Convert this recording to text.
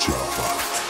Chopper.